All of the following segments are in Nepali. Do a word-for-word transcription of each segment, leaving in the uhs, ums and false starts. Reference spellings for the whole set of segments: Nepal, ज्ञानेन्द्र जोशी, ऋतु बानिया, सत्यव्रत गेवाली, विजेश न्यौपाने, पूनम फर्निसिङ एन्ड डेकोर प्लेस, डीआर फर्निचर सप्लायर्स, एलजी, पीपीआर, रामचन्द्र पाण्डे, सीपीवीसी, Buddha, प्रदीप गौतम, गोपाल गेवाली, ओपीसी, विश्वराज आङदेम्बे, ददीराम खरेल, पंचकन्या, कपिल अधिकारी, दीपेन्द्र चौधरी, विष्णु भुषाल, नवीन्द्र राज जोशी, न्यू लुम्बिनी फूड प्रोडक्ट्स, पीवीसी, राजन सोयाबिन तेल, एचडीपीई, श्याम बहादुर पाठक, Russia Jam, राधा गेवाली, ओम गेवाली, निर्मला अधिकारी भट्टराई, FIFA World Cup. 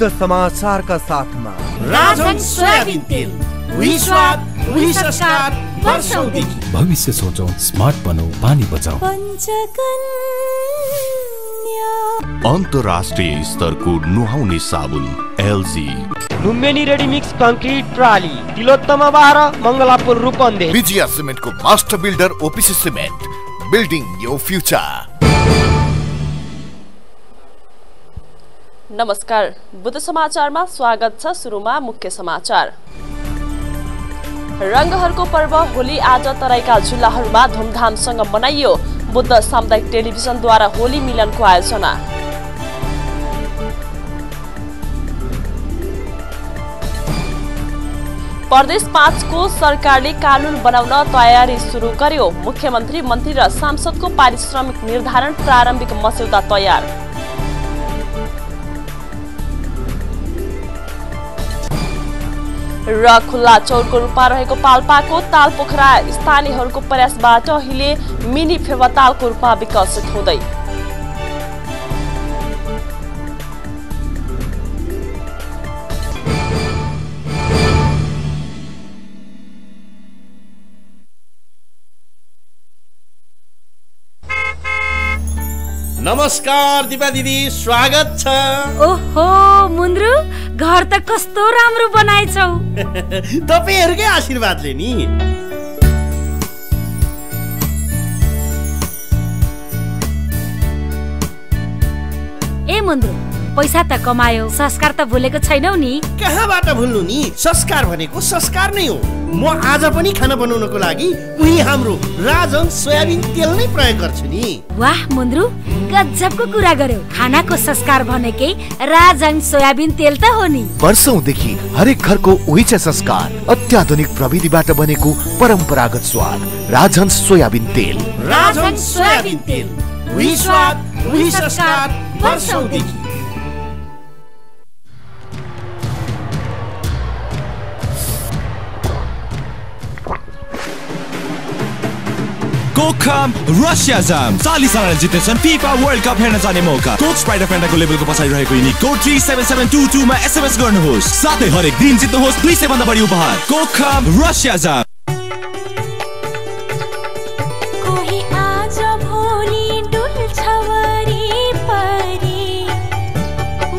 शुद्ध समाचार का साथ में राजन सोयाबीन तेल भविष्य सोचो, स्मार्ट बनो, पानी बचाओ। अंतरराष्ट्रिय स्तर को नुहाउने साबुन एलजी Lumbini ready mix concrete प्राली तिलोत्तमा बाह्र मंगलापुर रूपन्देही विजया सीमेंट को master builder ओपीसी cement building your future. नमस्कार, बुद्ध समाचारमा स्वागत छ। सुरुमा मुख्य समाचार। रंगहरूको पर्व होली आज तराईका जिल्लाहरूमा धुमधामसँग मनाइयो। बुद्ध सामुदायिक टेलिभिजनद्वारा होली मिलनको आयोजना। प्रदेश पाँचको सरकारले कानून बनाउन तयारी सुरु गर्यो। मुख्यमन्त्री, मन्त्री र सांसदको पारिश्रमिक निर्धारण प्रारम्भिक मस्यौदा तयार। र खुल्ला चौरको रूपमा रहेको पाल्पाको तालपोखरा स्थानीयहरूको प्रयासबाट अहिले मिनी फेवातालको रूपमा विकसित हुँदै। नमस्कार दिपा दिदी, स्वागत छ। ओहो मुन्द्रु, घर त कस्तो राम्रो बनाएछौ। तपाईहरुकै आशीर्वादले नि। ए मुन्द्रु, पैसा त कमायो, संस्कार त भुलेको छैनौ नि। कहाँबाट भुल्नु नि, संस्कार भनेको संस्कार नै हो। म आज पनि खाना बनाउनको लागि उही हाम्रो राजन सोयाबिन तेल नै प्रयोग गर्छु नि। वाह मुन्द्रु, गजबको कुरा गर्यौ। खानाको संस्कार भनेकै राजन सोयाबिन तेल त हो नि। वर्षौंदेखि हरेक घरको उही छ संस्कार, अत्याधुनिक प्रविधिबाट बनेको परम्परागत स्वाद राजन सोयाबिन तेल। राजन सोयाबिन तेल, उही स्वाद, उही संस्कार, वर्षौंदेखि। Come Russia Jam चालीस हजार जितेछन् FIFA World Cup हेर्न जाने मौका। कोक स्पाइडर फ्यान्टाको लेभलको पछाडि रहेको युनिक कोड तीन सात सात दुई दुई मा एसएमएस गर्नुहोस्। साथै हरेक दिन जित्नुहोस् दुई सय भन्दा बढी उपहार। Coke Russia Jam। कोही आज भोलि डुल्छ वरी परी,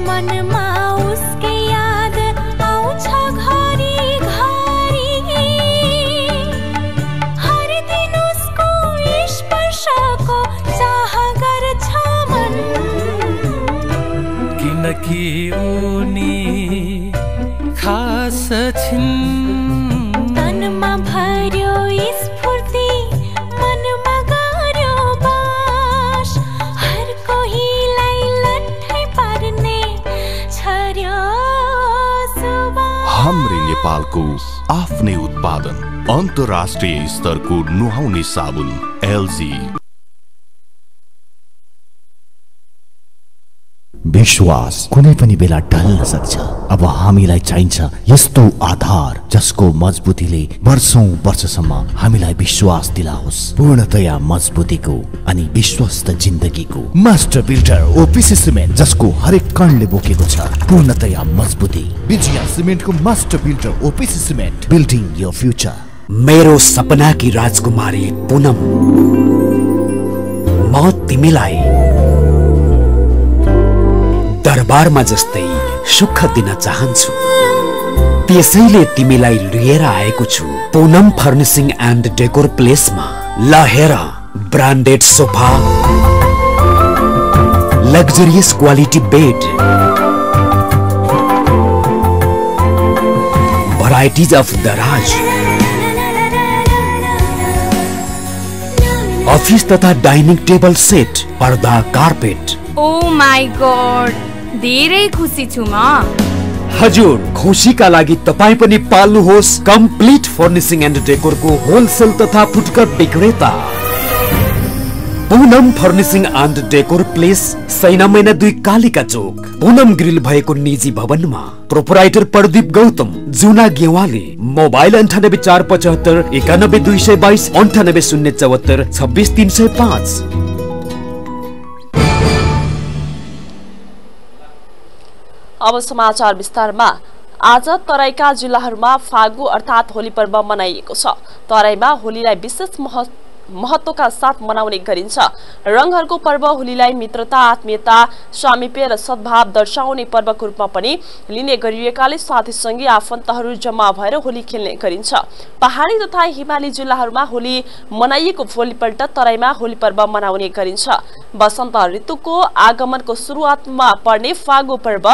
मनमा उसकै याद आउँछ घरी घरी। हर दिन स्पर्शको चाह गर्छ मन, किनकि उनी खास छिन्। तनमा भर्यो स्फूर्ति, मनमा गाड्यो बास, हर कोहीलाई लट्ठै पार्ने छर्यो सुवास। हाम्रो नेपालको आफ्नै उत्पादन, अन्तर्राष्ट्रिय स्तरको नुहाउने साबुन एलजी। विश्वास कुनै पनि बेला ढल्न सक्छ। अब हामीलाई चाहिन्छ यस्तो आधार जसको मजबुतीले वर्षौं वर्षसम्म हामीलाई विश्वास दिलाओस्। पूर्णतया मजबुतीको अनि विश्वस्त जिन्दगीको मास्टर बिल्डर ओपिसी सिमेन्ट, जसको हरेक कणले बोकेको छ पूर्णतया मजबुती। विजया सिमेन्टको master builder OPC cement building your future. मेरो सपना की राजकुमारी पूनम, म तिमीलाई दरबारमा जस्तै सुख दिन चाहन्छु, त्यसैले तिमीलाई लिएर आएको छु पूनम फर्निसिङ एन्ड डेकोर प्लेसमा। ल हेर, branded sofa, luxurious quality bed, varieties of दराज, अफिस तथा डाइनिङ टेबल सेट, पर्दा, कार्पेट। ओ माई गॉड, धेरै खुसी छु म। हजुर, खुसीका लागि तपाईँ पनि पाल्नुहोस् कम्प्लिट फर्निसिङ एन्ड डेकोरको होलसेल तथा फुटकर विक्रेता पूनम फर्निसिङ एन्ड डेकोर प्लेस, सैना मैना दुई, कालिका चोक, पूनम ग्रिल भएको निजी भवनमा। प्रोपराइटर प्रदीप गौतम, जुना गेवाली। मोबाइल अन्ठानब्बे चार पचहत्तर एकानब्बे दुई सय बाइस, अन्ठानब्बे शून्य चौहत्तर छब्बिस तीन सय पाँच। अब समाचार विस्तारमा। आज तराईका जिल्लाहरूमा फागु अर्थात् होली पर्व मनाइएको छ। तराईमा होलीलाई विशेष महत्वका साथ मनाउने गरिन्छ। रंगहरूको पर्व होलीलाई मित्रता, आत्मीयता, सामिप्य र सद्भाव दर्शाउने पर्वको रूपमा पनि लिने गरिएकाले साथीसँगै आफन्तहरू जम्मा भएर होली खेल्ने गरिन्छ। पहाडी तथा हिमाली जिल्लाहरूमा होली मनाइएको भोलिपल्ट तराईमा होली पर्व मनाउने गरिन्छ। वसन्त ऋतुको आगमनको सुरुवातमा पर्ने फागु पर्व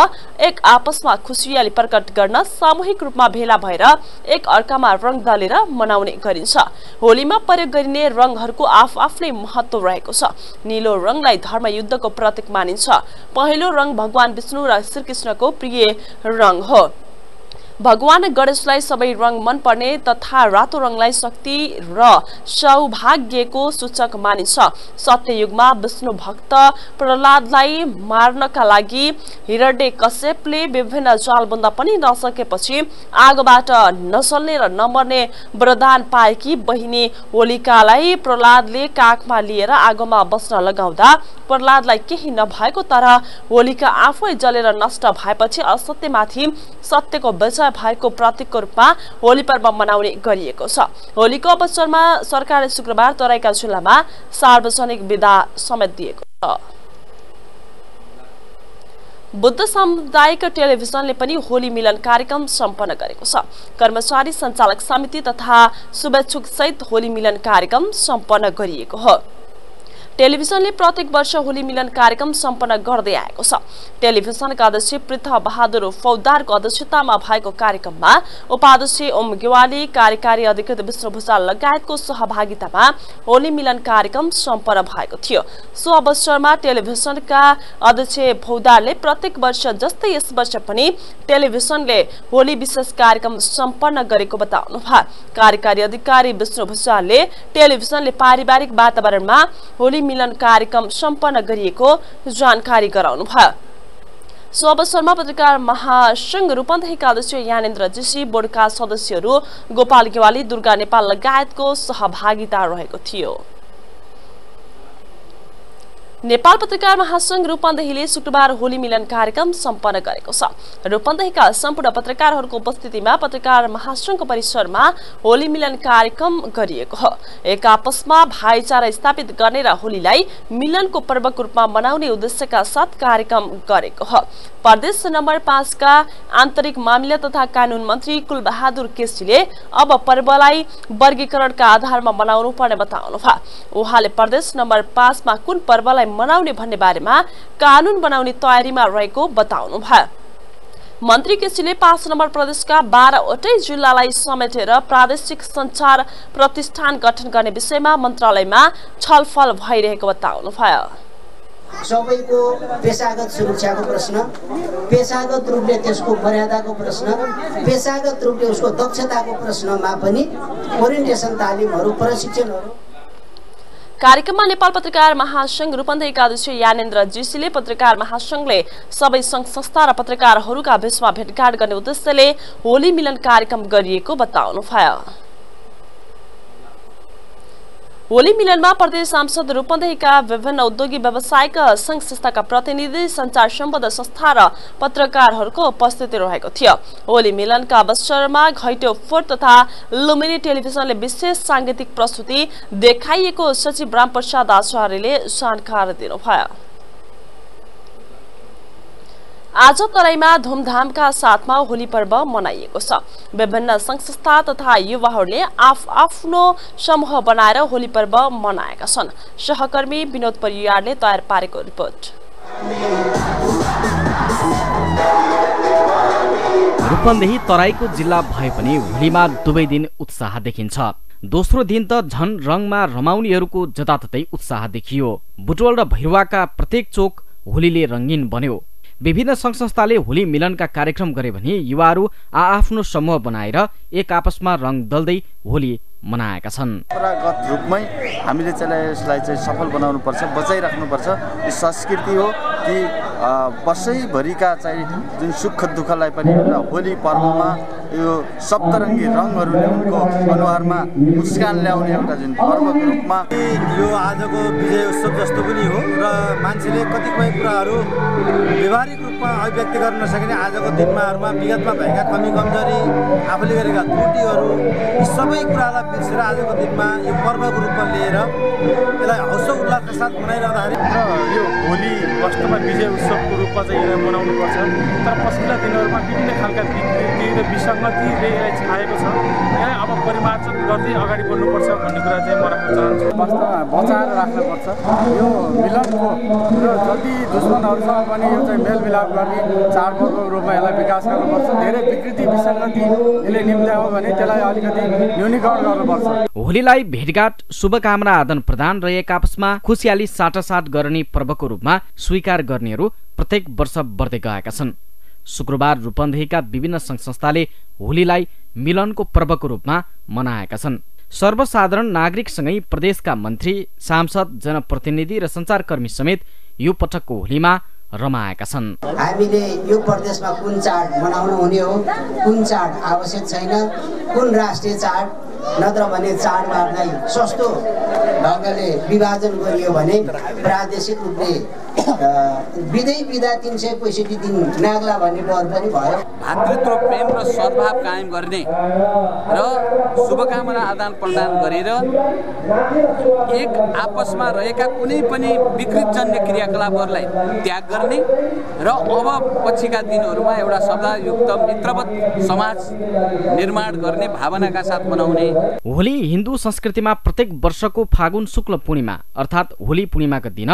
एक आपसमा खुसियाली प्रकट गर्न सामूहिक रूपमा भेला भएर एक अर्कामा रङ दलेर मनाउने गरिन्छ। होलीमा प्रयोग गरिने रंगहरुको आफ आफ्नै महत्व रहेको छ। नीलो रंगलाई धर्मयुद्धको प्रतीक मानिन्छ। पहिलो रंग भगवान विष्णु र श्रीकृष्णको प्रिय रंग हो। भगवान गणेशलाई सबै रंग मन पर्ने तथा रातो रंगलाई शक्ति र सौभाग्यको सूचक मानिन्छ। सत्ययुगमा विष्णु भक्त प्रहलादलाई मार्नका लागि हिरण्यकश्यपले विभिन्न जालबन्द पनि नसकेपछि आगोबाट नसल्ने र नमर्ने वरदान पाएकी बहिनी होलिकालाई प्रहलादले काखमा लिएर आगोमा बस्न लगाउँदा प्रहलादलाई केही नभएको, तर होलिका आफै जलेर नष्ट भएपछि असत्यमाथि सत्यको विजय भएको प्रतीकको रूपमा होली पर्व मनाउने गरिएको छ। होलीको अवसरमा सरकारले शुक्रबार तराईका जिल्लामा सार्वजनिक बिदा समेत दिएको छ। बुद्ध सामुदायिक टेलिभिजनले पनि होली मिलन कार्यक्रम सम्पन्न गरेको छ। कर्मचारी सञ्चालक समिति तथा शुभेच्छुक सहित होली मिलन कार्यक्रम सम्पन्न गरिएको हो। टेलिभिजनले प्रत्येक वर्ष होली मिलन कार्यक्रम सम्पन्न गर्दै आएको छ। टेलिभिजनका अध्यक्ष पृथ्वी बहादुर फौजदारको अध्यक्षतामा भएको कार्यक्रममा उपाध्यक्ष ओम गेवाली, कार्यकारी अधिकृत विष्णु भुषाल लगायतको सहभागितामा होली मिलन कार्यक्रम सम्पन्न भएको थियो। सो अवसरमा टेलिभिजनका अध्यक्ष फौजदारले प्रत्येक वर्ष जस्तै यस वर्ष पनि टेलिभिजनले होली विशेष कार्यक्रम सम्पन्न गरेको बताउनुभयो। कार्यकारी अधिकारी विष्णु भुषालले टेलिभिजनले पारिवारिक वातावरणमा होली मिलन कार्यक्रम सम्पन्न गरिएको जानकारी गराउनुभयो। सो अवसरमा पत्रकार महासंघ रूपन्देहीका अध्यक्ष ज्ञानेन्द्र जोशी, बोर्डका सदस्यहरू गोपाल गेवाली, दुर्गा नेपाल लगायतको सहभागिता रहेको थियो। नेपाल पत्रकार महासंघ रूपन्देहीले शुक्रबार होली मिलन कार्यक्रम सम्पन्न गरेको छ। रूपन्देहीका सम्पूर्ण पत्रकारहरूको उपस्थितिमा पत्रकार महासंघको परिसरमा होली मिलन कार्यक्रम गरिएको हो। एक आपसमा भाइचारा स्थापित गर्ने र होलीलाई मिलनको पर्वको रूपमा मनाउने उद्देश्यका साथ कार्यक्रम गरेको हो। प्रदेश नम्बर पाँचका आन्तरिक मामिला तथा कानून मन्त्री कुलबहादुर केसीले अब पर्वलाई वर्गीकरणका आधारमा मनाउनु पर्ने बताउनुभयो। उहाँले प्रदेश नम्बर पाँचमा कुन पर्वलाई मनाउने भन्ने बारेमा कानून बनाउने तयारीमा रहेको बताउनुभयो। मन्त्री केसीले पाँच नम्बर प्रदेशका बाह्रवटै जिल्लालाई समेटेर प्रादेशिक सञ्चार प्रतिष्ठान गठन गर्ने विषयमा मन्त्रालयमा छलफल भइरहेको बताउनुभयो। सबैको पेशागत सुरक्षाको प्रश्न, पेशागत रूपले त्यसको मर्यादाको प्रश्न, पेशागत रूपले उसको दक्षताको प्रश्नमा पनि ओरिएन्टेसन तालिमहरू, प्रशिक्षणहरू। कार्यक्रममा नेपाल पत्रकार महासंघ रूपन्देहीका अध्यक्ष ज्ञानेन्द्र जोशीले पत्रकार महासंघले सबै संघ संस्था र पत्रकारहरूका बीचमा भेटघाट गर्ने उद्देश्यले होली मिलन कार्यक्रम गरिएको बताउनुभयो। होली मिलनमा प्रदेश सांसद, रूपन्देहीका विभिन्न उद्योगी व्यवसायिक संघ संस्थाका प्रतिनिधि, संचार सम्बद्ध संस्था र पत्रकारहरूको उपस्थिति रहेको थियो। होली मिलनका अवसरमा घैटो फोर तथा लुम्बिनी टेलिभिजनले विशेष साङ्गीतिक प्रस्तुति देखाइएको सचिव रामप्रसाद आचार्यले जानकारी दिनुभयो। आज तराईमा धुमधामका साथमा होली पर्व मनाइएको छ। विभिन्न संघ संस्था तथा युवाहरूले आफ आफ्नो समूह बनाएर होली पर्व मनाएका छन्। सहकर्मी विनोद परियारले तयार पारेको रिपोर्ट। रूपन्देही तराईको जिल्ला भए पनि होलीमा दुवै दिन उत्साह देखिन्छ। दोस्रो दिन त झन रङमा रमाउनेहरूको जताततै उत्साह देखियो। बुटवल र भैरुवाका प्रत्येक चोक होलीले रङ्गीन बन्यो। विभिन्न संघ संस्थाले होली मिलनका कार्यक्रम गरे भने युवाहरू आआफ्नो समूह बनाएर एक आपसमा रङ दल्दै होली मनाएका छन्। परम्परागत रूपमै हामीले चाहिँ यसलाई चाहिँ सफल बनाउनुपर्छ, बचाइराख्नुपर्छ। यो संस्कृति हो कि वर्षैभरिका चाहिँ जुन सुख दुःखलाई पनि एउटा होली पर्वमा यो सप्तरङ्गी रङहरूले उनको अनुहारमा मुस्कान ल्याउने एउटा जुन पर्वको रूपमा यो आजको विजय उत्सव जस्तो पनि हो र मान्छेले कतिपय कुराहरू व्यवहारिक रूपमा अभिव्यक्ति गर्न नसकिने आजको दिनमाहरूमा विगतमा भएका कमी कमजोरी आफूले गरेका त्रुटिहरू यी सबै कुरालाई बिर्सेर आजको दिनमा यो पर्वको रूपमा लिएर त्यसलाई हर्ष उल्लासका साथ मनाइरहँदाखेरि यो होली वास्तवमा विजय उत्सवको रूपमा चाहिँ यसलाई मनाउनुपर्छ। तर पछिल्ला दिनहरूमा विभिन्न खालका विकृति र विसङ्गतिले यसलाई छाएको छ। यसलाई अब परिमार्जन गर्दै अगाडि बढ्नुपर्छ भन्ने कुरा चाहिँ म राख्न चाहन्छु। वास्तवमा बचाएर राख्नुपर्छ यो मिलनको र जति दुश्मनहरूसँग पनि यो चाहिँ मेलमिलाप गर्ने चाडपर्वको रूपमा यसलाई विकास गर्नुपर्छ। धेरै विकृति विसङ्गति यसले निम्त्यायो भने त्यसलाई अलिकति न्यूनीकरण गर्नुपर्छ। होलीलाई भेटघाट शुभकामना आदान प्रदान र एक आपसमा खुसियाली साटासाट गर्ने पर्वको रूपमा स्वीकार गर्नेहरू प्रत्येक वर्ष बढ्दै गएका छन्। शुक्रबार रूपन्देहीका विभिन्न सङ्घ संस्थाले होलीलाई मिलनको पर्वको रूपमा मनाएका छन्। सर्वसाधारण नागरिकसँगै प्रदेशका मन्त्री, सांसद, जनप्रतिनिधि र सञ्चारकर्मी समेत यो पटकको होलीमा रमाएका छन्। हामीले यो प्रदेशमा कुन चाड मनाउनु हुने हो, कुन चाड आवश्यक छैन, कुन राष्ट्रिय चाड नत्र भने चाडबाडलाई सस्तो ढङ्गले विभाजन गरियो भने प्रादेशिक रूपले विधै विधा तीन सय पैँसठी दिन नाग्ला भन्ने डर पनि भयो। भातृत्व प्रेम र सद्भाव कायम गर्ने र शुभकामना आदान प्रदान गरेर एक आपसमा रहेका कुनै पनि विकृतजन्य क्रियाकलापहरूलाई त्याग गर्ने र अब पछिका दिनहरूमा एउटा सदायुक्त मित्रवत समाज निर्माण गर्ने भावनाका साथ मनाउने होली हिन्दू संस्कृतिमा प्रत्येक वर्षको फागुन शुक्ल पूर्णिमा अर्थात् होली पूर्णिमाको दिन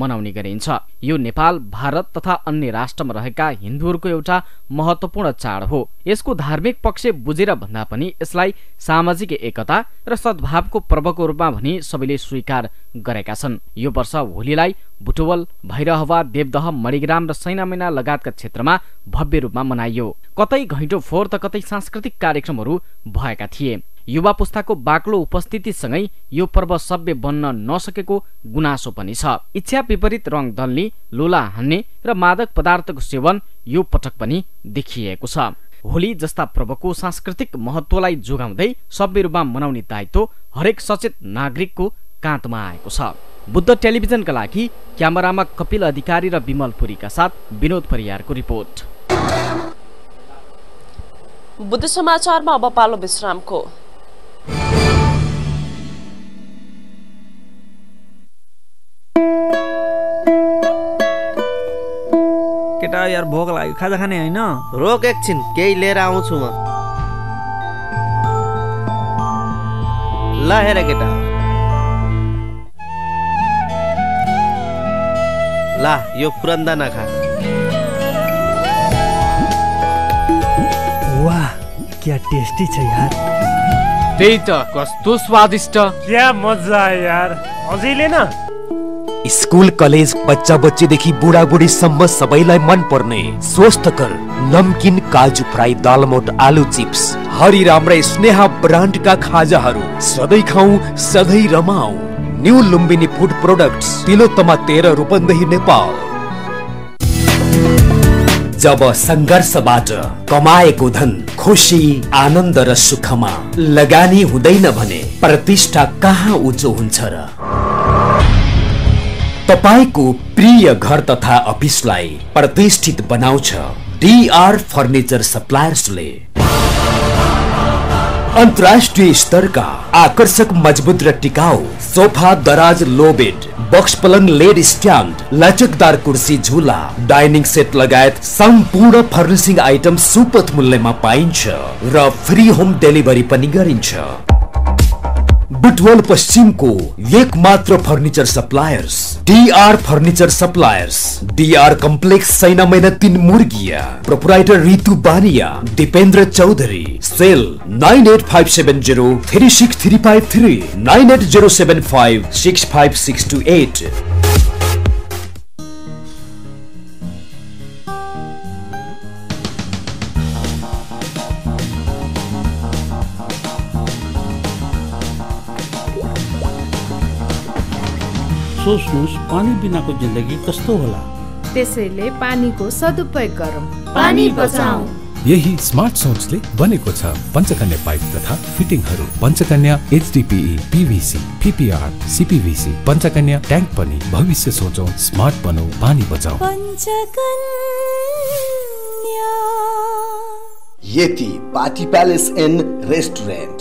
मनाउने गरिन्छ। यो नेपाल, भारत तथा अन्य राष्ट्रमा रहेका हिन्दूहरूको एउटा महत्त्वपूर्ण चाड हो। यसको धार्मिक पक्ष बुझेर भन्दा पनि यसलाई सामाजिक एकता र सद्भावको पर्वको रूपमा भनी सबैले स्वीकार गरेका छन्। यो वर्ष होलीलाई बुटवल, भैरहवा, देवदह, मणिग्राम र सैनामेना लगायतका क्षेत्रमा भव्य रूपमा मनाइयो। कतै घैँटो फोहोर त कतै सांस्कृतिक कार्यक्रमहरू भएका थिए। युवा पुस्ताको बाक्लो उपस्थितिसँगै यो पर्व सभ्य बन्न नसकेको गुनासो पनि छ। इच्छा विपरीत रङ दल्ने, लोला हान्ने र मादक पदार्थको सेवन यो पटक पनि देखिएको छ। होली जस्ता पर्वको सांस्कृतिक महत्त्वलाई जोगाउँदै सभ्य रूपमा मनाउने दायित्व हरेक सचेत नागरिकको काँधमा आएको छ। बुद्ध टेलिभिजनका लागि क्यामेरामा कपिल अधिकारी र विमल पुरीका साथ विनोद परियारको रिपोर्ट। बुद्ध समाचारमा अब पालो विश्रामको। केटा यार भोक लाग्यो, खाजा खाने होइन? रोक एकछिन, केही लिएर आउँछु म। ल हेर केटा, ला यो फुरन्दा नखा। वाह क्या टेस्टी छ यार। त्यही त, कस्तो स्वादिष्ट, क्या मजा आयो यार। अझैले न स्कूल कलेज बच्चा बच्ची देखि बुढ़ा बुढ़ी सम्म सबैलाई मन पर्ने स्वस्थकर नमकीन काजू फ्राई, दालमोट, आलू चिप्स, हरिराम र स्नेहा ब्रांड का खाजाहरू सधैं खाऊ सधैं रमाऊ। न्यू लुम्बिनी फूड प्रोडक्ट्स, Tilottama तेह्र, रूपन्देही, नेपाल। जब संघर्षबाट कमाएको धन खुशी, आनन्द र सुखमा लगानी हुँदैन भने प्रतिष्ठा कहाँ उच्चो हुन्छ र? तपाईको प्रिय घर तथा अफिसलाई प्रतिष्ठित बनाउँछ डीआर फर्निचर सप्लायर्सले। अन्तर्राष्ट्रिय स्तरका आकर्षक, मजबुत र टिकाउ सोफा, दराज, लो बेड, बक्स पलङ, लेड स्ट्यान्ड, लचकदार कुर्सी, झुला, डाइनिङ सेट लगायत सम्पूर्ण फर्निसिङ आइटम सुपथ मूल्यमा पाइन्छ र फ्री होम डेलिभरी पनि गरिन्छ। बुटवल पश्चिम को एकमात्र furniture suppliers डीआर फर्निचर सप्लायर्स, DR complex, Sainamaina, तीन Murgiya. Proprietor ऋतु बानिया, दीपेन्द्र चौधरी। Cell nine eight five seven zero three six three five three, nine eight zero seven five six five six two eight. सोच्नुहोस् पानी बिनाको जिन्दगी कस्तो होला, त्यसैले पानीको सदुपयोग गरौँ, पानी बचाऊ। यही स्मार्ट सोचले बनेको छ पंचकन्या पाइप तथा फिटिङहरू। पंचकन्या एचडीपीई, पीवीसी, पीपीआर, सीपीवीसी, पंचकन्या tank पनि। भविष्य सोचौं, स्मार्ट बनौं, पानी बचाऊं। पंचकन्या यति पार्टी प्यालेस एन्ड रेस्टुरेन्ट,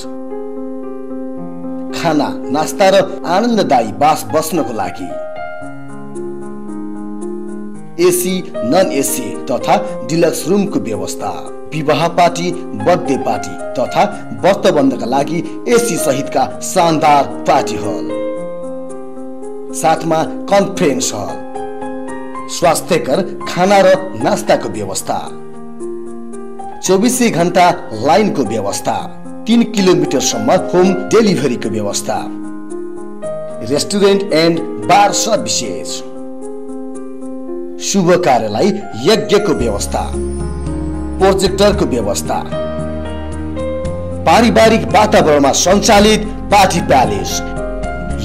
खाना नास्ता र आनन्ददायी बास बस्नको लागि एसी, नन एसी तथा डिलक्स रूमको व्यवस्था। विवाह पार्टी, बर्थडे पार्टी तथा व्रतबन्धका लागि एसी सहितका शानदार पार्टी हल, साथमा कन्फ्रेन्स हल, स्वास्थ्यकर खाना र नास्ताको व्यवस्था, चौबीसै घण्टा लाइनको व्यवस्था, तीन किलोमिटरसम्म होम डेलिभरीको व्यवस्था। रेस्टुरेन्ट एन्ड बार सर्भिसेस, शुभ कार्यलाई यज्ञको व्यवस्था, प्रोजेक्टरको व्यवस्था, पारिवारिक वातावरणमा सञ्चालित पार्टी प्यालेस।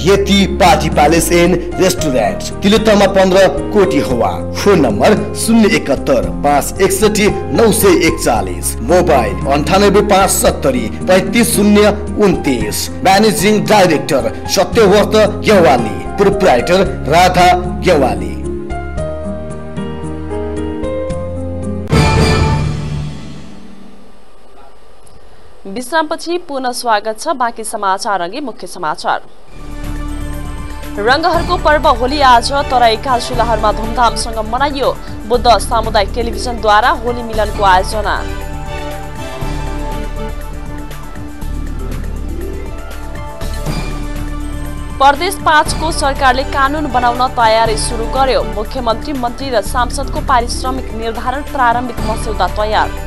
यति party palace and restaurant, Tilottama पन्ध्र, कोटी हवा। फोन नम्बर शून्य एकहत्तर पाँच एकसठी नौ सय एकचालिस, मोबाइल अन्ठानब्बे पाँच सत्तरी पैँतिस शून्य उन्तिस। Managing director सत्यव्रत गेवाली, proprietor राधा गेवाली। विश्रामपछि पुनः स्वागत छ। बाँकी समाचार अघि मुख्य समाचार। रंगहरूको पर्व होली आज तराईका चुलाहरूमा धुमधामसँग मनाइयो। बुद्ध सामुदायिक टेलिभिजनद्वारा होली मिलनको आयोजना। प्रदेश पाँचको सरकारले कानून बनाउन तयारी सुरु गर्यो। मुख्यमन्त्री, मन्त्री र सांसदको पारिश्रमिक निर्धारण प्रारम्भिक मस्यौदा तयार।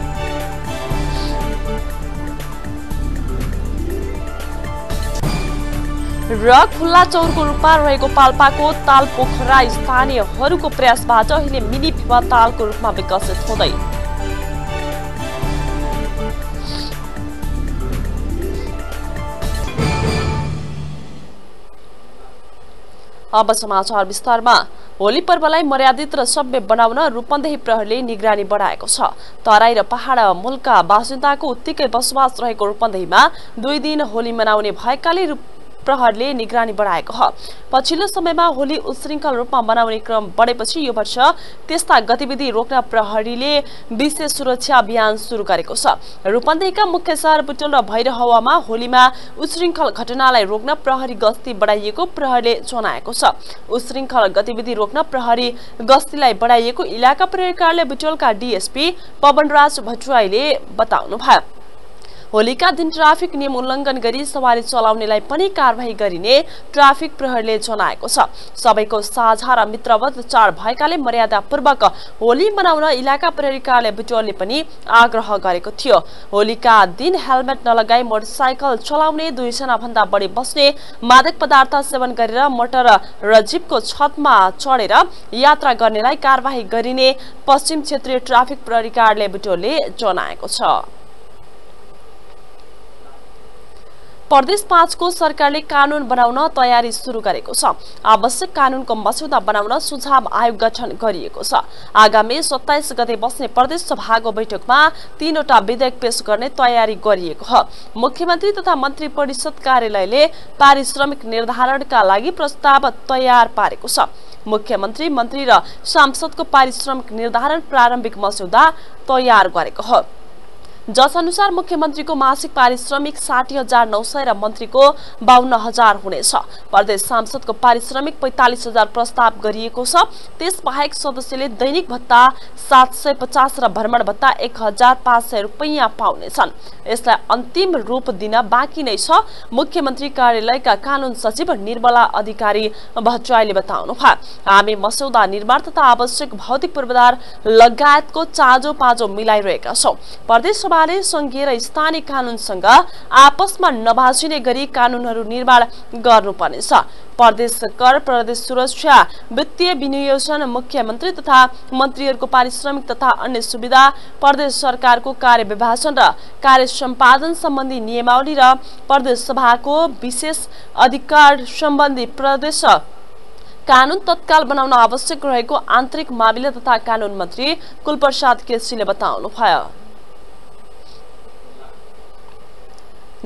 र खुल्ला चौरको रूपमा रहेको पाल्पाको ताल पोखरा स्थानीयहरूको प्रयासबाट अहिले मिनी फेवा तालको रूपमा विकसित हुँदै। अब समाचार विस्तारमा। होली पर्वलाई मर्यादित र सभ्य बनाउन रूपन्देही प्रहरीले निगरानी बढाएको छ। तराई र पहाड मुलका बासिन्दाको उत्तिकै बसोबास रहेको रूपन्देहीमा दुई दिन होली मनाउने भएकाले प्रहरले निगरानी बढाएको हो। पछिल्लो समयमा होली उशृङ्खल रूपमा मनाउने क्रम बढेपछि यो वर्ष त्यस्ता गतिविधि रोक्न प्रहरीले विशेष सुरक्षा अभियान सुरु गरेको छ। रूपन्देहीका मुख्य सहर बुटोल र भैरहवामा होलीमा उशृङ्खल घटनालाई रोक्न प्रहरी गस्ती बढाइएको प्रहरीले जनाएको छ। उशृङ्खल गतिविधि रोक्न प्रहरी गस्तीलाई बढाइएको इलाका प्रहरी कार्यालय बुटोलका डिएसपी पवनराज भट्टराईले बताउनुभयो। होलीका दिन ट्राफिक नियम उल्लङ्घन गरी सवारी चलाउनेलाई पनि कारवाही गरिने ट्राफिक प्रहरीले जनाएको छ। सबैको साझा र मित्रवत चाड भएकाले मर्यादापूर्वक होली मनाउन इलाका प्रहरी कार्यालय बुटोलले पनि आग्रह गरेको थियो। होलीका दिन हेलमेट नलगाई मोटरसाइकल चलाउने, दुईजना भन्दा बढी बस्ने, मादक पदार्थ सेवन गरेर मोटर र जीपको छतमा चढेर यात्रा गर्नेलाई कारवाही गरिने पश्चिम क्षेत्रीय ट्राफिक प्रहरी कार्यालय बुटोलले जनाएको छ। प्रदेश पाँचको सरकारले कानुन बनाउन तयारी सुरु गरेको छ। आवश्यक कानुनको मस्यौदा बनाउन सुझाव आयोग गठन गरिएको छ। आगामी सत्ताइस गते बस्ने प्रदेश सभाको बैठकमा तीनवटा विधेयक पेश गर्ने तयारी गरिएको हो। मुख्यमन्त्री तथा मन्त्री परिषद कार्यालयले पारिश्रमिक निर्धारणका लागि प्रस्ताव तयार पारेको छ। मुख्यमन्त्री, मन्त्री र सांसदको पारिश्रमिक निर्धारण प्रारम्भिक मस्यौदा तयार गरेको हो। जसअनुसार मुख्यमन्त्रीको मासिक पारिश्रमिक साठी हजार नौ सय र मन्त्रीको बावन्न हजार हुनेछ। प्रदेश सांसदको पारिश्रमिक पैँतालिस हजार प्रस्ताव गरिएको छ। त्यसबाहेक सदस्यले दैनिक भत्ता सात सय पचास र भ्रमण भत्ता एक हजार पाँच सय रुपैयाँ पाउनेछन्। यसलाई अन्तिम रूप दिन बाँकी नै छ। मुख्यमन्त्री कार्यालयका कानुन सचिव निर्मला अधिकारी भट्टराईले बताउनुभयो। हामी मस्यौदा निर्माण तथा आवश्यक भौतिक पूर्वाधार लगायतको चाँजो पाँजो मिलाइरहेका छौँ। प्रदेश संघीय र स्थानीय कानुनसँग आपसमा नभाजिने गरी कानुनहरू निर्माण गर्नुपर्नेछ। प्रदेश कर, प्रदेश सुरक्षा, वित्तीय विनियोजन, मुख्यमन्त्री तथा मन्त्रीहरूको पारिश्रमिक तथा अन्य सुविधा, प्रदेश सरकारको कार्य विभाजन र कार्य सम्पादन सम्बन्धी नियमावली र प्रदेश सभाको विशेष अधिकार सम्बन्धी प्रदेश कानुन तत्काल बनाउन आवश्यक रहेको आन्तरिक मामिला तथा कानुन मन्त्री कुलप्रसाद केसीले बताउनुभयो।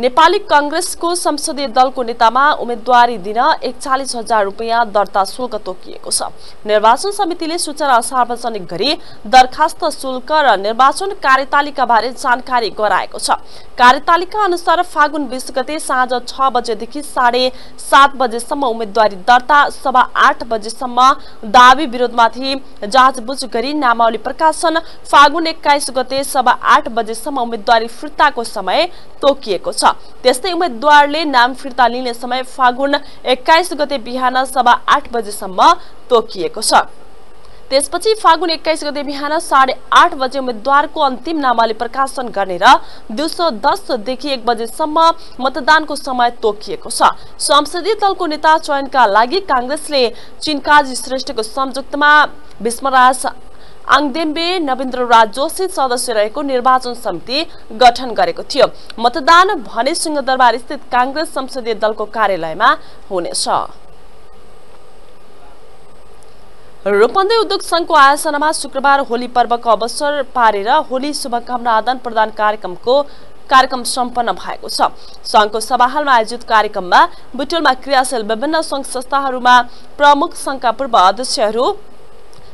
नेपाली कांग्रेसको संसदीय दलको नेतामा उम्मेदवारी दिन एकचालिस हजार रुपियाँ दर्ता शुल्क तोकिएको छ। निर्वाचन समितिले सूचना सार्वजनिक गरी दरखास्त शुल्क र निर्वाचन कार्यतालिका बारे जानकारी गराएको छ। कार्यतालिका अनुसार फागुन बीस गते साँझ छ बजेदेखि साढे सात बजेसम्म उम्मेदवारी दर्ता, सभा आठ बजेसम्म दावी विरोधमाथि जाँचबुझ गरी नामावली प्रकाशन, फागुन एक्काइस गते सभा आठ बजेसम्म उम्मेदवारी फिर्ताको समय तोकिएको छ। त्यस्तै उम्मेद्वारले नाम फिर्ता लिने समय फागुन एक्काइस गते बिहान सभा आठ बजेसम्म तोकिएको छ। त्यसपछि फागुन एक्काइस गते बिहान साढे आठ बजे उम्मेद्वारको अन्तिम नामावली प्रकाशन गर्ने र दिउँसो दस देखि एक बजेसम्म मतदानको समय तोकिएको छ। संसदीय दलको नेता चयनका लागि काङ्ग्रेसले चिनकाजी श्रेष्ठको संयुक्तमा विश्वराज आङदेम्बे, नवीन्द्र राज जोशी सदस्य रहेको निर्वाचन समिति गठन गरेको थियो। मतदान भने सिंहदरबार स्थित कांग्रेस संसदीय दलको कार्यालयमा हुनेछ। रूपन्दे उद्योग संघको आयोजनामा शुक्रबार होली पर्वको अवसर पारेर होली शुभकामना आदान प्रदान कार्यक्रमको कार्यक्रम सम्पन्न भएको छ। संघको सभाहालमा आयोजित कार्यक्रममा बुटोलमा क्रियाशील विभिन्न संघ संस्थाहरूमा प्रमुख संघका पूर्व अध्यक्षहरू,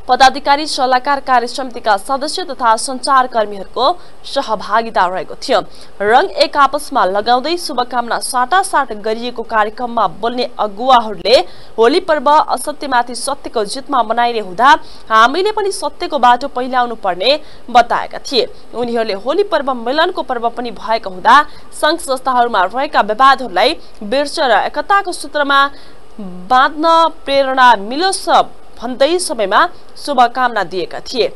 पदाधिकारी, सल्लाहकार, कार्य समितिका सदस्य तथा सञ्चारकर्मीहरूको सहभागिता रहेको थियो। रङ एक आपसमा लगाउँदै शुभकामना साटासाट गरिएको कार्यक्रममा बोल्ने अगुवाहरूले होली पर्व असत्यमाथि सत्यको जितमा मनाइने हुँदा हामीले पनि सत्यको बाटो पहिलाउनु पर्ने बताएका थिए। उनीहरूले होली पर्व मिलनको पर्व पनि भएको हुँदा सङ्घ संस्थाहरूमा रहेका विवादहरूलाई बिर्स र एकताको सूत्रमा बाँध्न प्रेरणा मिलोस् भन्दै समयमा शुभकामना दिएका थिए।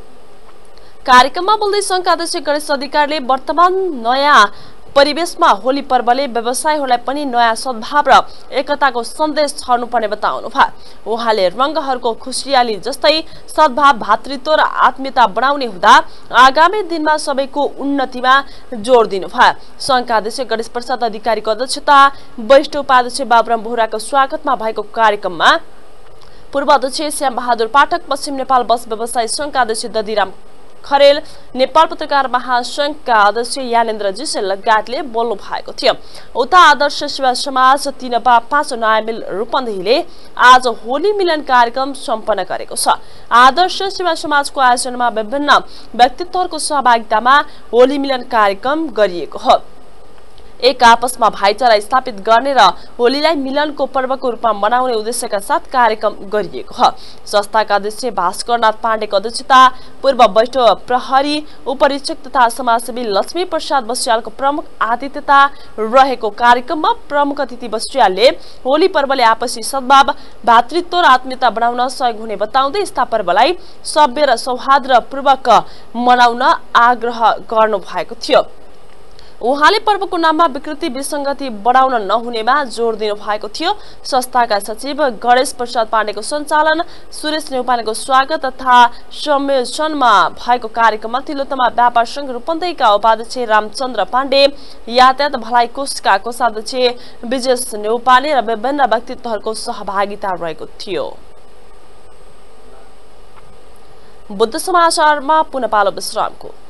कार्यक्रममा बोल्दै संघका अध्यक्ष गणेश अधिकारीले वर्तमान नयाँ परिवेशमा होली पर्वले व्यवसायीहरूलाई पनि नयाँ सद्भाव र एकताको सन्देश छर्नुपर्ने बताउनु भयो। उहाँले रङ्गहरूको खुसियाली जस्तै सद्भाव, भातृत्व र आत्मीयता बढाउने हुँदा आगामी दिनमा सबैको उन्नतिमा जोड दिनुभयो। संघका अध्यक्ष गणेश प्रसाद अधिकारीको अध्यक्षता वरिष्ठ उपाध्यक्ष बाबुराम बोहराको स्वागतमा भएको कार्यक्रममा पूर्व अध्यक्ष श्याम बहादुर पाठक, पश्चिम नेपाल बस व्यवसायी संघका अध्यक्ष ददीराम खरेल, नेपाल पत्रकार महासंघका अध्यक्ष यानेन्द्रजी लगायतले बोल्नु भएको थियो। उता आदर्श सेवा समाज तीनपा पाँच नयाँ मिल रूपन्देहीले आज होली मिलन कार्यक्रम सम्पन्न गरेको छ। आदर्श सेवा समाजको आयोजनामा विभिन्न व्यक्तित्वहरूको सहभागितामा होली मिलन कार्यक्रम गरिएको हो। एक आपसमा भाइचारा स्थापित गर्ने र होलीलाई मिलनको पर्वको रूपमा मनाउने उद्देश्यका साथ कार्यक्रम गरिएको हो। संस्थाका अध्यक्ष भास्करनाथ पाण्डेको अध्यक्षता, पूर्व वरिष्ठ प्रहरी उपरीक्षक तथा समाजसेवी लक्ष्मी प्रसाद बस्यालको प्रमुख आतिथ्यता रहेको कार्यक्रममा प्रमुख अतिथि बस्यालले होली पर्वले आपसी सद्भाव, भातृत्व र आत्मीयता बनाउन सहयोग हुने बताउँदै यस्ता पर्वलाई सभ्य र सौहार्दपूर्वक मनाउन आग्रह गर्नु भएको थियो। उहाँले पर्वको नाममा विकृति विसङ्गति बढाउन नहुनेमा जोड दिनु भएको थियो। संस्थाका सचिव गणेश प्रसाद पाण्डेको सञ्चालन, सुरेश न्यौपानेको स्वागत तथा संयोजनमा भएको कार्यक्रममा तिलोत्तमा व्यापार संघ रूपन्देहीका उपाध्यक्ष रामचन्द्र पाण्डे, यातायात भलाइ कोषका कोषाध्यक्ष विजेश न्यौपाने र विभिन्न व्यक्तित्वहरूको सहभागिता रहेको थियो। बुद्ध समाचारमा पुनः पालो विश्रामको।